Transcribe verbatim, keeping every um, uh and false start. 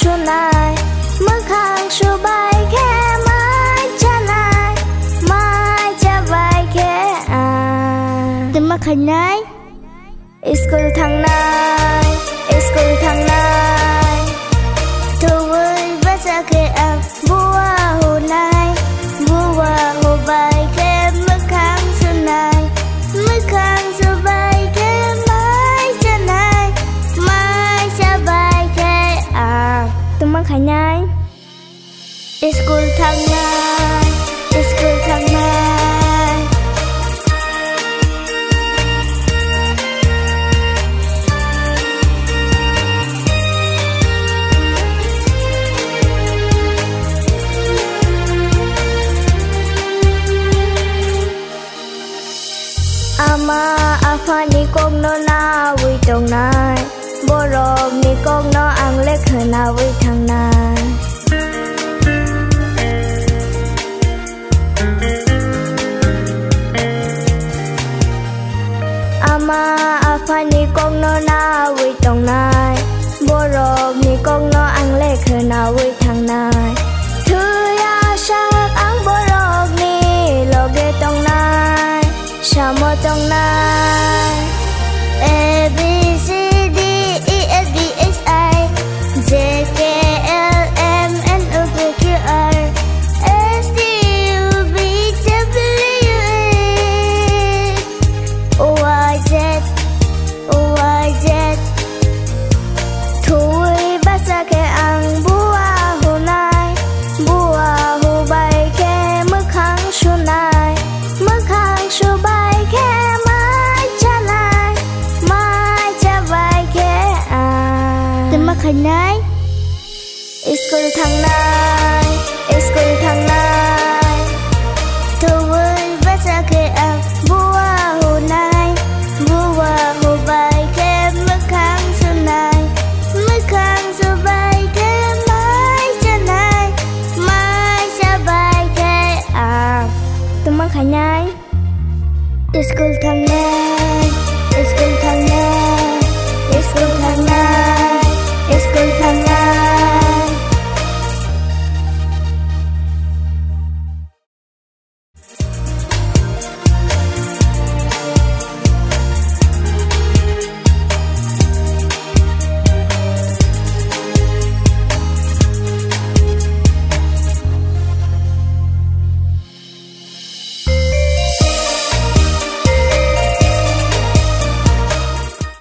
ชั่วนายเมื่อข้างชั่วใบแค่ไม้จะนายไม้จะใบแค่อ่านแต่มาขนายอิสกุลทางนายอิสกุลทางนายทวีวัชเกอบัวหูนายบัวหูใบแค่เมื่อข้างชั่วนายเมื่อข้างชั่วใบแค่ไม้จะนายไม้จะใบแค่อ่านแต่มาขนายอิสกุลทางนายอิสกุลทางนายมาอาฟานิกงโนนาวิตรงนายบรมนิกงโนอังเล็กเฮนาวิทางนายอามาอาฟานิกงโนนาวิตรงนายบรมนิกงโนอังเล็กเฮนาวิทางนายถือยาชักอังบรมนิโลเกตรงนายชาโมตรงนาย A B C D E F G H I J K L M N O P Q R S T U V W X O Y Z O Y Z ถุยบัสแกอังบัวหูนายบัวหูใบแค่เมื่อครั้งชูนายเมื่อครั้งชูใบอิสกุลทางนายอิสกุลทางนายทวี